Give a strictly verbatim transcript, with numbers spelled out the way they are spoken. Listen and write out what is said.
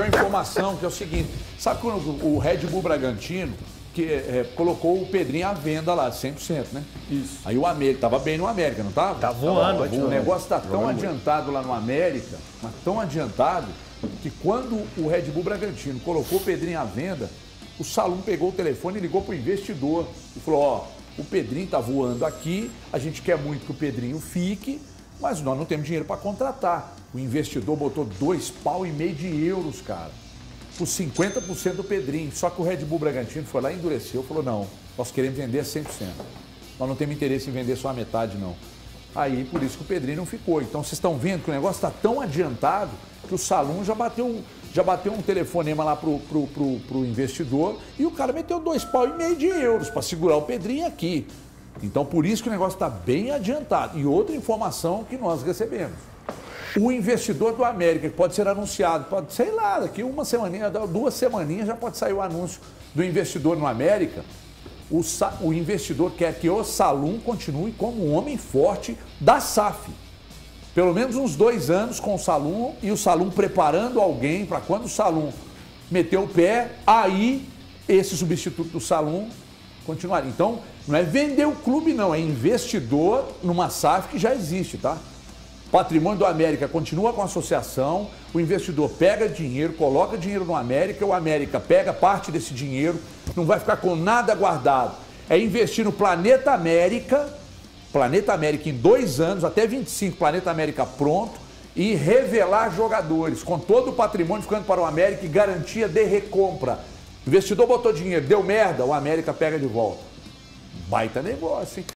Tem uma informação que é o seguinte, sabe quando o Red Bull Bragantino que, é, colocou o Pedrinho à venda lá, cem por cento, né? Isso. Aí o América, tava bem no América, não tava? Tá voando. Tava, o negócio tá tão adiantado lá no América, mas tão adiantado, que quando o Red Bull Bragantino colocou o Pedrinho à venda, o Salum pegou o telefone e ligou pro investidor e falou, ó, o Pedrinho tá voando aqui, a gente quer muito que o Pedrinho fique, mas nós não temos dinheiro para contratar. O investidor botou dois pau e meio de euros, cara, por cinquenta por cento do Pedrinho. Só que o Red Bull Bragantino foi lá e endureceu, falou, não, nós queremos vender cem por cento. Nós não temos interesse em vender só a metade, não. Aí, por isso que o Pedrinho não ficou. Então, vocês estão vendo que o negócio está tão adiantado que o Salum já bateu, já bateu um telefonema lá pro, pro, pro, pro investidor e o cara meteu dois pau e meio de euros para segurar o Pedrinho aqui. Então, por isso que o negócio está bem adiantado. E outra informação que nós recebemos. O investidor do América, que pode ser anunciado, pode, sei lá, daqui uma semaninha, duas semaninhas já pode sair o anúncio do investidor no América. O, o investidor quer que o Salum continue como um homem forte da S A F. Pelo menos uns dois anos com o Salum e o Salum preparando alguém para quando o Salum meter o pé, aí esse substituto do Salum continuar. Então, não é vender o clube, não, é investidor numa S A F que já existe, tá? Patrimônio do América continua com a associação, o investidor pega dinheiro, coloca dinheiro no América, o América pega parte desse dinheiro, não vai ficar com nada guardado. É investir no Planeta América, Planeta América em dois anos, até vinte e cinco, Planeta América pronto, e revelar jogadores, com todo o patrimônio ficando para o América e garantia de recompra. O investidor botou dinheiro, deu merda, o América pega de volta. Baita negócio, hein?